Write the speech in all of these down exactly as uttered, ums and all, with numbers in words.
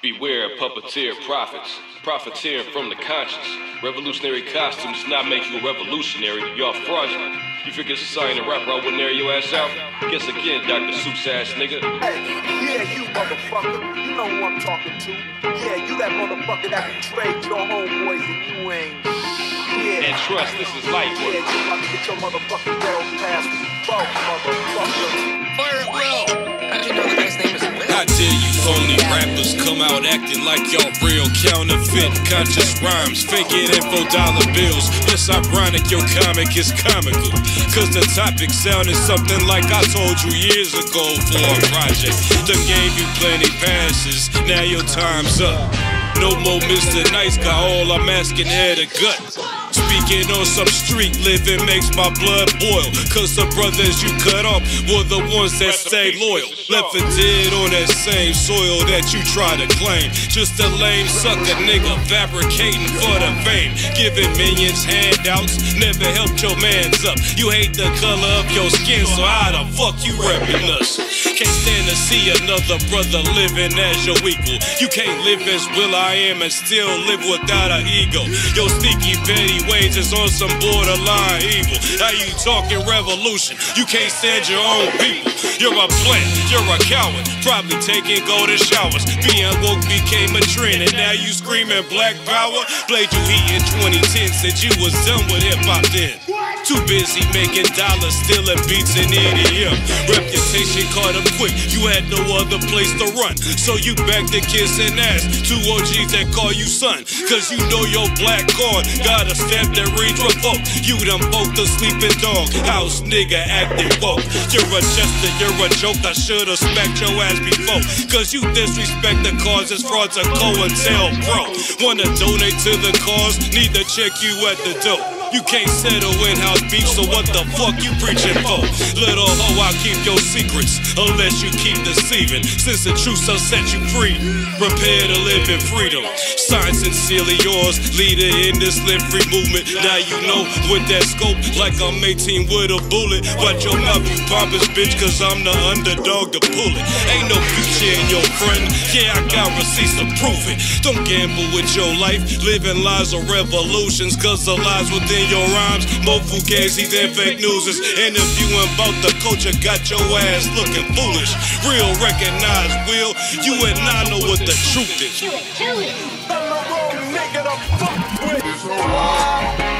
Beware of puppeteer prophets, profiteering from the conscience. Revolutionary costumes not make you a revolutionary, y'all fraudulent. You figure society and a rapper, I wouldn't air your ass out? Guess again, Doctor Seuss ass nigga. Hey, yeah, you motherfucker, you know who I'm talking to. Yeah, you that motherfucker that betrayed your homeboys and you ain't. Yeah. And trust, this is life. Yeah, you about to get your motherfucking barrel past the boat, motherfucker. Fire at Will. How'd you know the guy's name is Will? I tell you, phony rappers come out acting like y'all real. Counterfeit, conscious rhymes, faking info dollar bills. It's ironic, your comic is comical, cause the topic sounded something like I told you years ago for a project. Done gave you plenty passes, now your time's up. No more Mister Nice Guy, all I'm asking head or gut. Speaking on some street living makes my blood boil, cause the brothers you cut off were the ones that stayed loyal. Left for dead on that same soil that you try to claim. Just a lame sucker nigga fabricating for the fame, giving minions handouts, never helped your mans up. You hate the color of your skin, so how the fuck you repping us? Can't stand to see another brother living as your equal. You can't live as Will I Am and still live without an ego. Your sneaky petty ways is on some borderline evil. Now you talking revolution, you can't stand your own people. You're a plant, you're a coward, probably taking golden showers. Being woke became a trend, and now you screaming black power. Played you heat in twenty ten, said you was done with hip-hop then. Too busy making dollars, stealing beats and E D M. Reputation caught up quick, you had no other place to run, so you back to kissing ass to O Gs that call you son. Cause you know your black card got a stamp that reads revoke. You done poked a sleeping dog, house nigga acting woke. You're a jester, you're a joke, I should've smacked your ass before. Cause you disrespect the cause, as frauds are COINTELPRO. Wanna donate to the cause, need to check you at the door. You can't settle in-house beef, so what the fuck you preaching for? Little hoe, I'll keep your secrets, unless you keep deceiving. Since the truth shall set you free, prepare to live in freedom. Sign sincerely yours, leader in this live free movement. Now you know, with that scope, like I'm eighteen with a bullet. Watch your mouth, you pompous bitch, cause I'm the underdog to pull it. Ain't no future in your friend, yeah, I got receipts to prove it. Don't gamble with your life, living lies or revolutions, cause the lies within your rhymes, more fugazi than fake news. Is interviewing about the culture got your ass looking foolish. Real recognize Will, you and I know what the truth is. You it. Nigga to fuck with.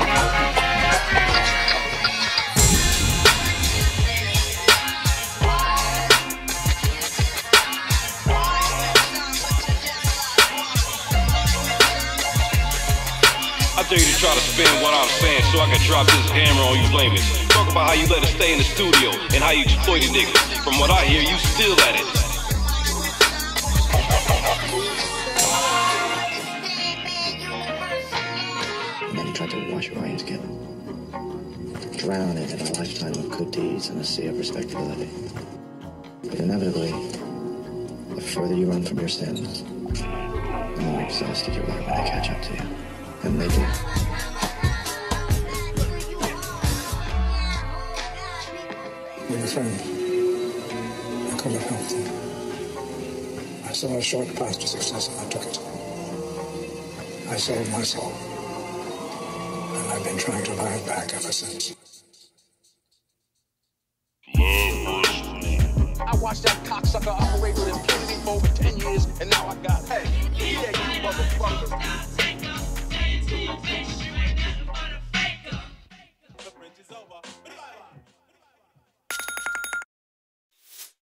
I dare you to try to spin what I'm saying, so I can drop this hammer on you lamers. Talk about how you let it stay in the studio and how you exploited niggas. From what I hear, you still at it. Never tried to wash your hands together. Drowning in a lifetime of good deeds and a sea of respectability. But inevitably, the further you run from your sins, the more exhausted you are when they catch up to you. And they do. My friend, I could have helped him. I saw a short path to success and I took it. I sold my soul, and I've been trying to buy it back ever since. I watched that cocksucker operate with impunity for over ten years, and now